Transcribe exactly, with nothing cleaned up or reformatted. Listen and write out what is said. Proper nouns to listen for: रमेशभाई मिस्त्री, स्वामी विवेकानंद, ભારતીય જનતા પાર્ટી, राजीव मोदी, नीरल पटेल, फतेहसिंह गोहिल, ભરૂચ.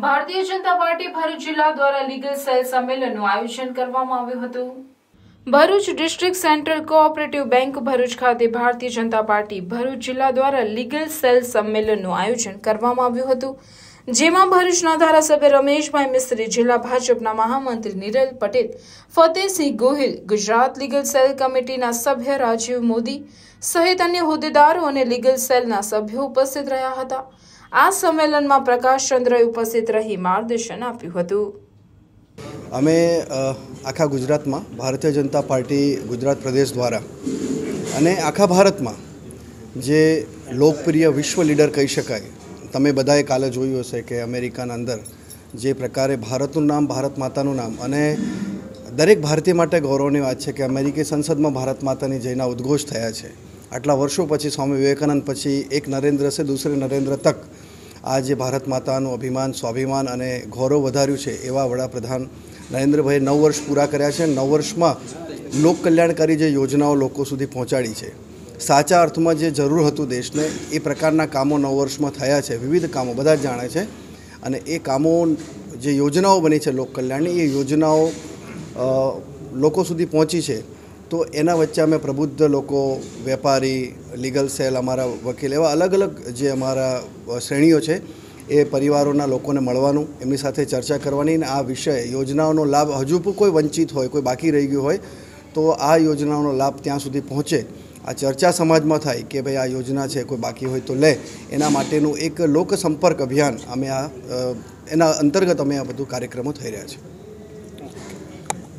Bharatiya Janata party Bharuch जिला द्वारा legal cell सम्मेलन आयोजन करवामां आव्युं हतुं। Bharuch district central cooperative bank Bharuch खाते भारतीय जनता पार्टी भरूच जिला द्वारा लीगल सेल सम्मेलन आयोजन करवामां आव्युं हतुं। જેમાં ભરૂચના ધારાસભ્ય રમેશભાઈ મિસ્ત્રી, જિલ્લા ભાજપના મહામંત્રી નીરલ પટેલ, ફતેહસિંહ ગોહિલ, ગુજરાત લીગલ સેલ કમિટીના સભ્ય રાજીવ મોદી સહિત અન્ય હોદ્દેદારો અને લીગલ સેલના સભ્યો ઉપસ્થિત રહ્યા હતા। આ સંમેલનમાં પ્રકાશચંદ્રએ ઉપસ્થિત રહી માર્ગદર્શન આપ્યું હતું। અમે આખા ગુજરાતમાં ભારતીય જનતા પાર્ટી ગુજરાત પ્રદેશ દ્વારા અને આખા ભારતમાં જે લોકપ્રિય વિશ્વ લીડર કહી શકાય, तमे बधाए काले जोयुं हशे के अमेरिका अंदर जे प्रकारे भारतनुं नाम, भारत मातानुं नाम अने दरेक भारतीय माटे गौरवनी वात छे के अमेरिकी संसद में भारत मातानी जयना उद्घोष थया छे। आटला वर्षों पछी स्वामी विवेकानंद पछी एक नरेन्द्र से दूसरे नरेन्द्र तक आज भारत मातानुं अभिमान, स्वाभिमान अने गौरव वधार्युं छे एवा वडाप्रधान नरेन्द्रभाई नौ वर्ष पूरा कर्या छे। नौ वर्ष में लोक कल्याणकारी जे योजनाओ लोको सुधी पहोंचाडी छे, साचा अर्थ में जो जरूर हतुं देश ने ए प्रकारना कामों नौ वर्ष में थया छे। विविध कामों बधा ज जाणे छे अने ए कामों जे योजनाओं बनी है लोक कल्याणनी, ए योजनाओं लोको सुधी पहोंची है। तो एना वच्चे अमे प्रबुद्ध लोको, वेपारी, लीगल सेल, अमारा वकील एवा अलग अलग जे अमारा श्रेणीओ छे ए परिवारोना लोकोने मळवानुं, एमनी साथे चर्चा करवानी, आ विषय योजनाओनो लाभ हजू पण कोई वंचित होय, कोई बाकी रही गयुं होय तो आ योजनाओनो लाभ त्यां सुधी पहोंचे, आ चर्चा समाज में थाय कि भाई आ योजना है, कोई बाकी हो तो ले। एना माटेनु एक लोक संपर्क अभियान अमे आ एना अंतर्गत अमे आ बधु कार्यक्रमों थई रह्या छे।